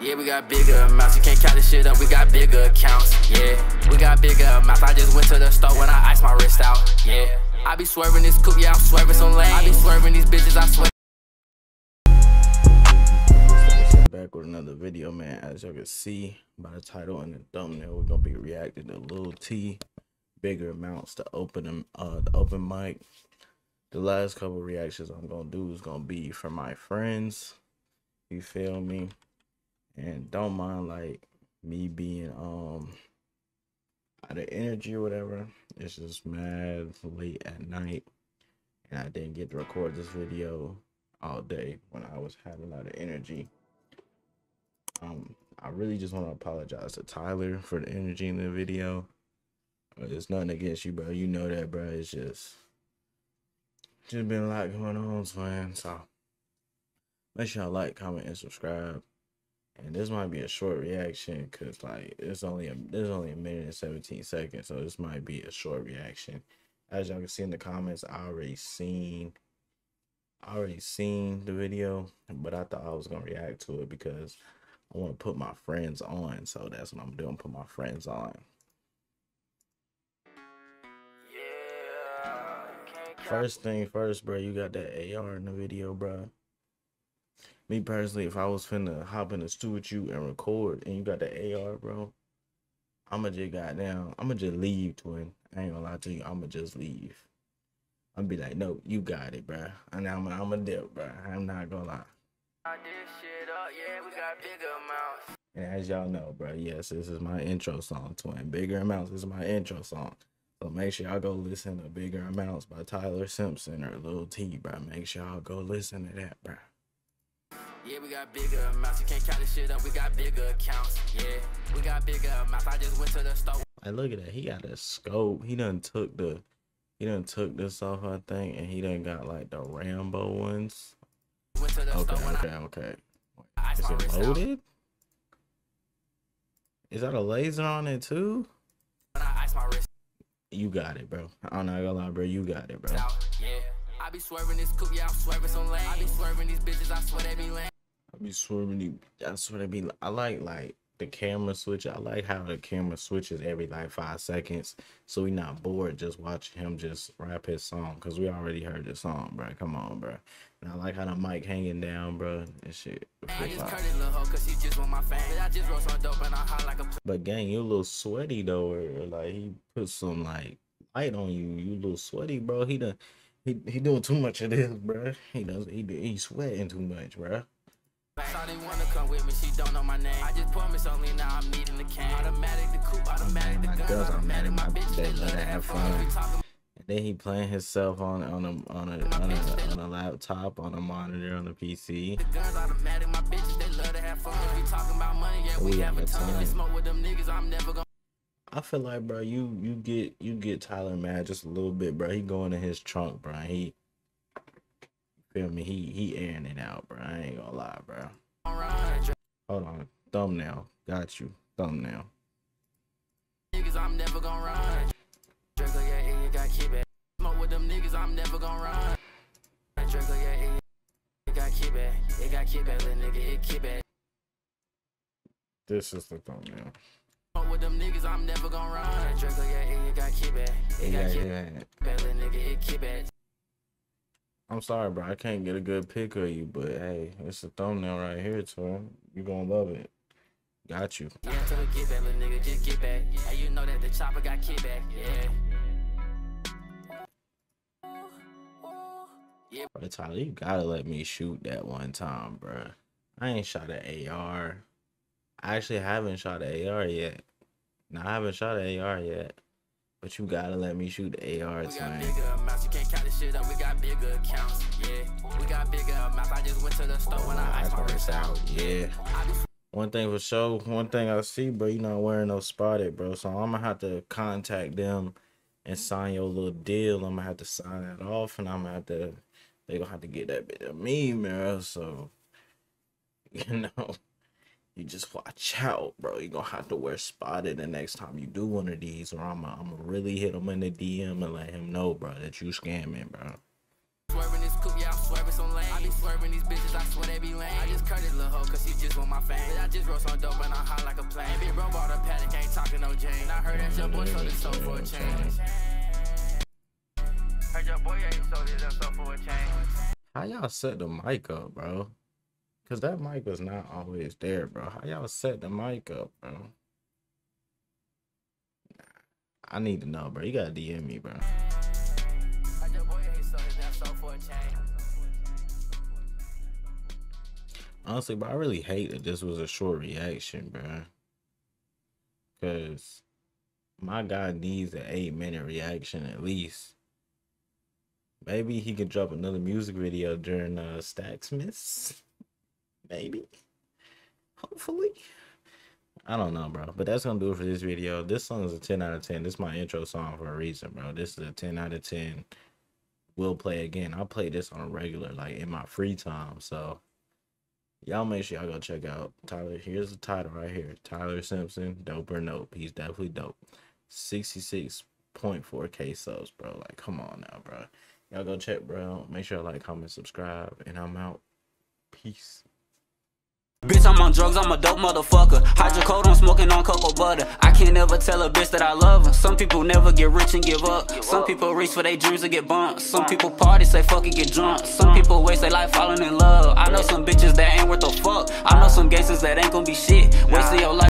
Yeah, we got bigger amounts. You can't count this shit up, we got bigger accounts. Yeah, we got bigger amounts. I just went to the store when I iced my wrist out. Yeah, I be swerving this coupe, yeah, I'm swerving some lanes. I be swerving these bitches, I swear. Back with another video, man. As you can see by the title and the thumbnail, we're gonna be reacting to Lil Tee, bigger amounts, to open mic. The last couple reactions I'm gonna do is gonna be for my friends. You feel me? And don't mind like me being out of energy or whatever. It's just mad late at night and I didn't get to record this video all day when I was having a lot of energy. I really just want to apologize to Tyler for the energy in the video. It's nothing against you, bro. You know that, bro. It's just been a lot going on, man. So make sure y'all like, comment, and subscribe. And this might be a short reaction because, like, there's only a minute and 17 seconds, so this might be a short reaction. As y'all can see in the comments, I already seen the video, but I thought I was gonna react to it because I want to put my friends on. So that's what I'm doing. Put my friends on. Yeah, first thing first, bro. You got that AR in the video, bro. Me personally, if I was finna hop in the studio with you and record, and you got the AR, bro, I'ma just leave, twin. I ain't gonna lie to you. I'ma just leave. I'ma be like, no, you got it, bro. And I'm a dip, bro. I'm not gonna lie. Yeah, we got bigger amounts. And as y'all know, bro, yes, this is my intro song, twin. Bigger amounts is my intro song. So make sure y'all go listen to Bigger Amounts by Tyler Simpson or Lil Tee, bro. Make sure y'all go listen to that, bro. Yeah, we got bigger amounts. You can't count this shit up. We got bigger accounts. Yeah, we got bigger amounts. I just went to the store. Hey, look at that. He got a scope. He done took this off, I think, and he done got like the Rambo ones. Okay. Is it loaded? Is that a laser on it too? You got it, bro. I'm not gonna lie, bro. You got it, bro. Yeah, I be swerving this coupe, yeah, I'm swerving some lane. I be swerving these bitches, I swear they be lame. I like the camera switch. I like how the camera switches every like 5 seconds, so we not bored just watching him just rap his song, because we already heard the song, bro. Come on, bro. And I like how the mic hanging down, bro, and shit. But gang, you a little sweaty though, or like he put some like light on you. You a little sweaty, bro. He doing too much of this, bro. He sweating too much, bro. So they wanna come with me, she don't know my name. I just promise only now I'm needing the can. Automatic the coupe, automatic the gun, automatic my bitch, they love to have fun. And then he playing himself on a laptop, on a monitor, on a PC. The guns automatic, my bitch, they love to have fun. We talking about money, yeah, we have a ton. Smoke with them niggas, I'm never gonna. I feel like, bro, you get Tyler mad just a little bit, bro. He going in his trunk, bro. Feel me? He airing it out, bro. I ain't gonna lie, bro. Hold on. Thumbnail. Got you. Thumbnail. Niggas, I'm never gonna run. Drinker, yeah, and you gotta keep it. Smoke with them niggas, I'm never gonna run. Drinker, yeah, and you gotta keep it. It gotta keep it, little nigga. It keep it. This is the thumbnail. Smoke with them niggas, I'm never gonna run. Drinker, yeah, and you gotta keep it. It gotta keep it, little nigga. It keep it. I'm sorry, bro. I can't get a good pick of you, but hey, it's a thumbnail right here, twin. You're gonna love it. Got you. Yeah, so get back, little nigga. Just get back. Hey, you know that the chopper got kicked back. Yeah. Bro, Tyler, you gotta let me shoot that one time, bro. I ain't shot an AR. I actually haven't shot an AR yet. No, I haven't shot an AR yet. But you gotta let me shoot the AR, twin. We got bigger amounts. You can't count this shit up. We got bigger accounts. Yeah, we got bigger amounts. I just went to the store when I iced my wrist out. Yeah. One thing for sure. One thing I see, bro. You not wearing no spotted, bro. So I'm gonna have to contact them and sign your little deal. I'm gonna have to sign that off, and they gonna have to get that bit of me, man. So you know, you just watch out, bro. You're going to have to wear spotted the next time you do one of these, or I'm going to really hit him in the DM and let him know, bro, that you scamming, bro. Swerving this coupe, yeah, I'm swerving some lane. I be swerving these bitches, I swear they be lame. I just cut this little hoe because she just want my fame. I just roll on dope and I hot like a plane. Big bro bought a paddock, ain't talking no Jane. I heard that your boy sold his soul for a change. Heard your boy ain't sold his soul for a change. How y'all set the mic up, bro? Cause that mic was not always there, bro. How y'all set the mic up, bro? I need to know, bro. You gotta DM me, bro. Honestly, but I really hate that this was a short reaction, bro. Cause my guy needs an 8-minute reaction at least. Maybe he could drop another music video during Stacksmiths. Maybe. Hopefully. I don't know, bro. But that's going to do it for this video. This song is a 10 out of 10. This is my intro song for a reason, bro. This is a 10 out of 10. We'll play again. I play this on regular, like in my free time. So y'all make sure y'all go check out Tyler. Here's the title right here. Tyler Simpson, dope or nope. He's definitely dope. 66.4K subs, bro. Like, come on now, bro. Y'all go check, bro. Make sure y'all like, comment, subscribe. And I'm out. Peace. Bitch, I'm on drugs, I'm a dope motherfucker. Hydrocodone, smoking on cocoa butter. I can't ever tell a bitch that I love her. Some people never get rich and give up. Some people reach for their dreams and get bumped. Some people party, say fuck it, get drunk. Some people waste their life falling in love. I know some bitches that ain't worth a fuck. I know some gangsters that ain't gonna be shit. Wasting your life.